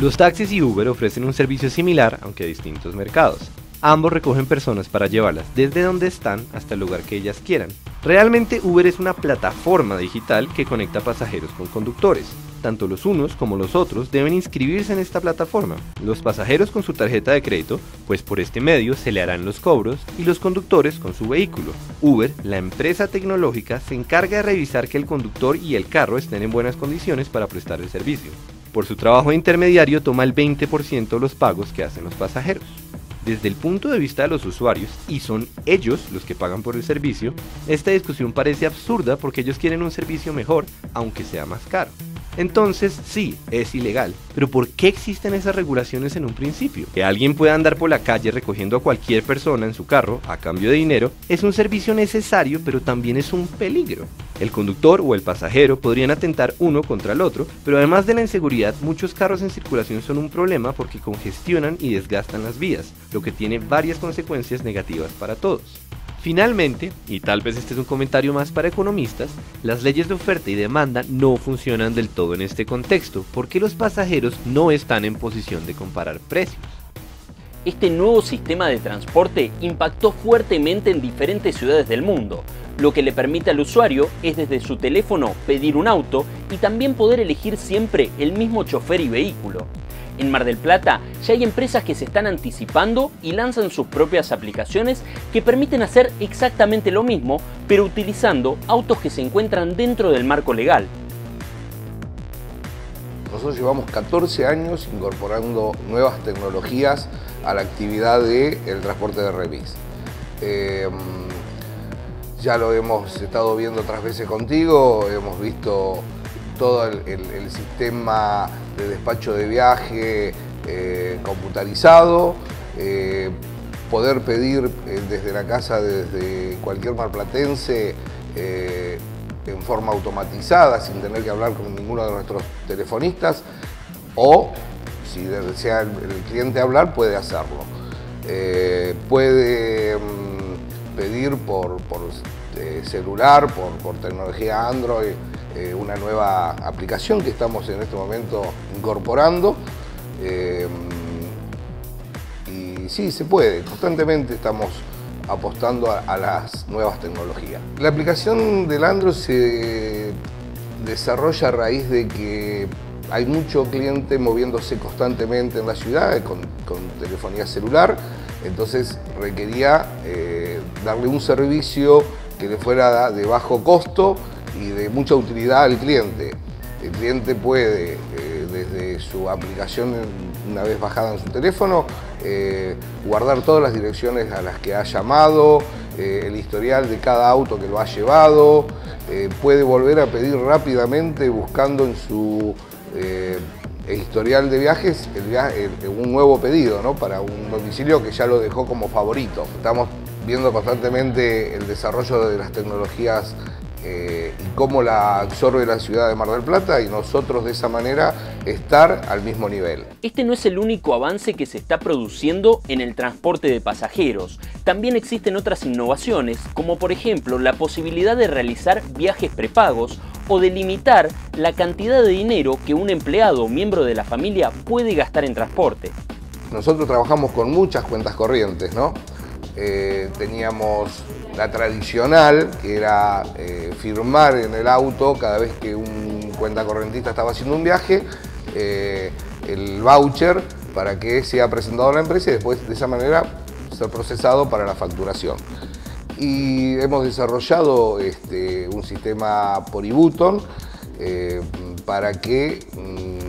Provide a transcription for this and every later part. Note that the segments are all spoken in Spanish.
Los taxis y Uber ofrecen un servicio similar, aunque a distintos mercados. Ambos recogen personas para llevarlas desde donde están hasta el lugar que ellas quieran. Realmente Uber es una plataforma digital que conecta pasajeros con conductores. Tanto los unos como los otros deben inscribirse en esta plataforma. Los pasajeros con su tarjeta de crédito, pues por este medio se le harán los cobros, y los conductores con su vehículo. Uber, la empresa tecnológica, se encarga de revisar que el conductor y el carro estén en buenas condiciones para prestar el servicio. Por su trabajo de intermediario toma el 20% de los pagos que hacen los pasajeros. Desde el punto de vista de los usuarios, y son ellos los que pagan por el servicio, esta discusión parece absurda porque ellos quieren un servicio mejor, aunque sea más caro. Entonces, sí, es ilegal, pero ¿por qué existen esas regulaciones en un principio? Que alguien pueda andar por la calle recogiendo a cualquier persona en su carro a cambio de dinero es un servicio necesario, pero también es un peligro. El conductor o el pasajero podrían atentar uno contra el otro, pero además de la inseguridad, muchos carros en circulación son un problema porque congestionan y desgastan las vías, lo que tiene varias consecuencias negativas para todos. Finalmente, y tal vez este es un comentario más para economistas, las leyes de oferta y demanda no funcionan del todo en este contexto, porque los pasajeros no están en posición de comparar precios. Este nuevo sistema de transporte impactó fuertemente en diferentes ciudades del mundo. Lo que le permite al usuario es desde su teléfono pedir un auto y también poder elegir siempre el mismo chofer y vehículo. En Mar del Plata ya hay empresas que se están anticipando y lanzan sus propias aplicaciones que permiten hacer exactamente lo mismo, pero utilizando autos que se encuentran dentro del marco legal. Nosotros llevamos 14 años incorporando nuevas tecnologías a la actividad del transporte de remis. Ya lo hemos estado viendo otras veces contigo, hemos visto todo el sistema de despacho de viaje computarizado, poder pedir desde la casa, desde cualquier marplatense, en forma automatizada, sin tener que hablar con ninguno de nuestros telefonistas, o si desea el cliente hablar, puede hacerlo. Puede pedir por celular, por tecnología Android, una nueva aplicación que estamos en este momento incorporando. Y sí, se puede. Constantemente estamos apostando a las nuevas tecnologías. La aplicación del Android se desarrolla a raíz de que hay mucho cliente moviéndose constantemente en la ciudad con telefonía celular, entonces requería darle un servicio que le fuera de bajo costo y de mucha utilidad al cliente. El cliente puede, desde su aplicación, una vez bajada en su teléfono, guardar todas las direcciones a las que ha llamado, el historial de cada auto que lo ha llevado, puede volver a pedir rápidamente buscando en su historial de viajes un nuevo pedido, ¿no?, para un domicilio que ya lo dejó como favorito. Estamos viendo constantemente el desarrollo de las tecnologías y cómo la absorbe la ciudad de Mar del Plata, y nosotros de esa manera estar al mismo nivel. Este no es el único avance que se está produciendo en el transporte de pasajeros. También existen otras innovaciones, como por ejemplo la posibilidad de realizar viajes prepagos o de limitar la cantidad de dinero que un empleado o miembro de la familia puede gastar en transporte. Nosotros trabajamos con muchas cuentas corrientes, ¿no? Teníamos la tradicional, que era firmar en el auto cada vez que un cuentacorrentista estaba haciendo un viaje, el voucher para que sea presentado a la empresa y después de esa manera ser procesado para la facturación. Y hemos desarrollado un sistema por e-button para que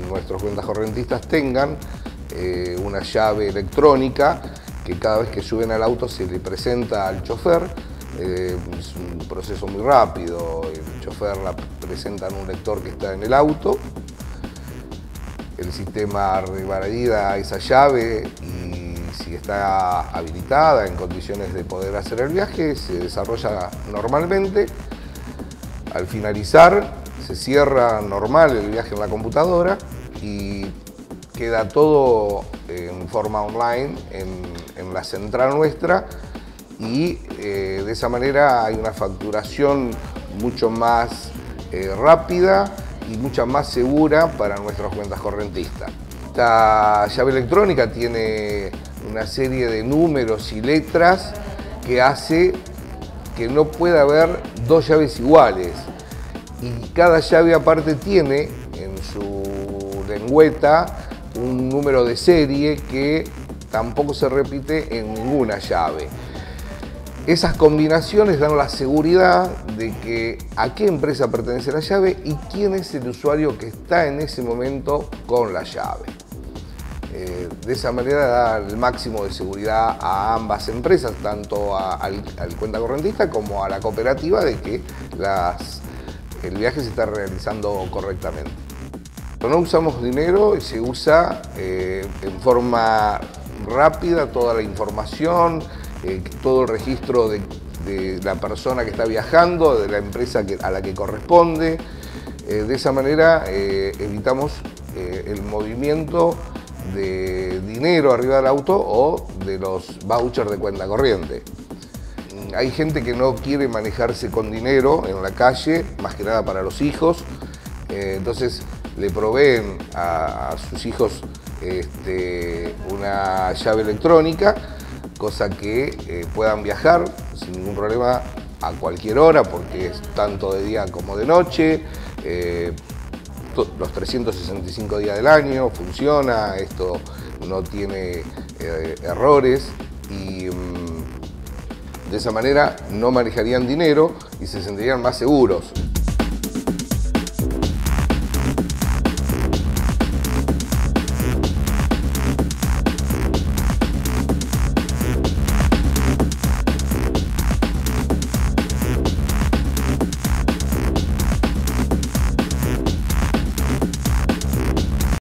nuestros cuentacorrentistas tengan una llave electrónica que cada vez que suben al auto se le presenta al chofer. Es un proceso muy rápido, el chofer la presenta en un lector que está en el auto, el sistema revalida esa llave y si está habilitada, en condiciones de poder hacer el viaje, se desarrolla normalmente. Al finalizar se cierra normal el viaje en la computadora y queda todo en forma online en la central nuestra, y de esa manera hay una facturación mucho más rápida y mucha más segura para nuestras cuentas correntistas. Esta llave electrónica tiene una serie de números y letras que hace que no pueda haber dos llaves iguales, y cada llave aparte tiene en su lengüeta un número de serie que tampoco se repite en ninguna llave. Esas combinaciones dan la seguridad de que a qué empresa pertenece la llave y quién es el usuario que está en ese momento con la llave. De esa manera da el máximo de seguridad a ambas empresas, tanto al cuentacorrentista como a la cooperativa, de que el viaje se está realizando correctamente. No usamos dinero y se usa en forma rápida toda la información, todo el registro de la persona que está viajando, de la empresa a la que corresponde. De esa manera evitamos el movimiento de dinero arriba del auto o de los vouchers de cuenta corriente. Hay gente que no quiere manejarse con dinero en la calle, más que nada para los hijos, entonces le proveen a sus hijos una llave electrónica, cosa que puedan viajar sin ningún problema a cualquier hora, porque es tanto de día como de noche, los 365 días del año funciona, esto no tiene errores, y de esa manera no manejarían dinero y se sentirían más seguros.